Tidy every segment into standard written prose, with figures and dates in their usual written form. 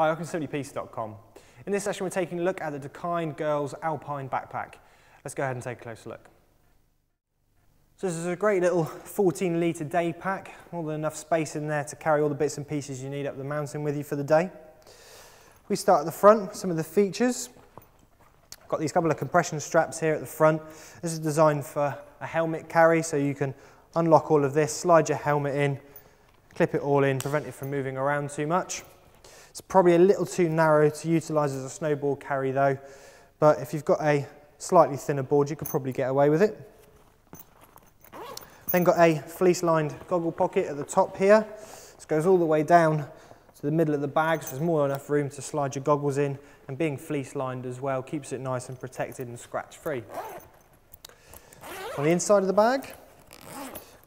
Hi, welcome to SimplyPiste.com. In this session we're taking a look at the Dakine Girls Alpine Backpack. Let's go ahead and take a closer look. So this is a great little 14-litre day pack, more than enough space in there to carry all the bits and pieces you need up the mountain with you for the day. We start at the front, some of the features. I've got these couple of compression straps here at the front. This is designed for a helmet carry, so you can unlock all of this, slide your helmet in, clip it all in, prevent it from moving around too much. It's probably a little too narrow to utilise as a snowboard carry though, but if you've got a slightly thinner board you could probably get away with it. Then got a fleece-lined goggle pocket at the top here. This goes all the way down to the middle of the bag, so there's more than enough room to slide your goggles in, and being fleece-lined as well keeps it nice and protected and scratch-free. On the inside of the bag,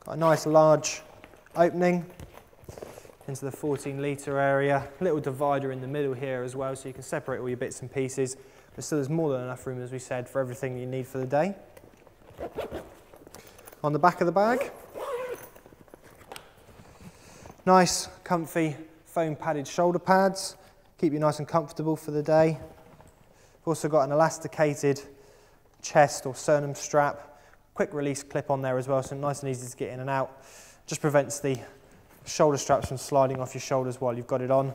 got a nice large opening into the 14-litre area, little divider in the middle here as well, so you can separate all your bits and pieces, but still there's more than enough room, as we said, for everything you need for the day. On the back of the bag, nice comfy foam padded shoulder pads, keep you nice and comfortable for the day. We've also got an elasticated chest or sternum strap, quick release clip on there as well, so nice and easy to get in and out, just prevents the shoulder straps from sliding off your shoulders while you've got it on.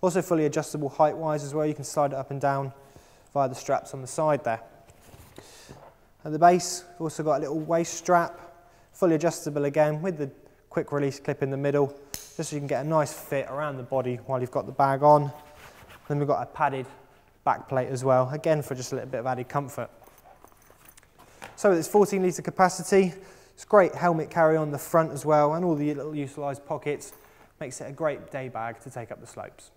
Also fully adjustable height wise as well, you can slide it up and down via the straps on the side there. At the base we've also got a little waist strap, fully adjustable again with the quick release clip in the middle, just so you can get a nice fit around the body while you've got the bag on. Then we've got a padded back plate as well, again for just a little bit of added comfort. So with its 14-litre capacity, it's great helmet carry on the front as well, and all the little utilised pockets, makes it a great day bag to take up the slopes.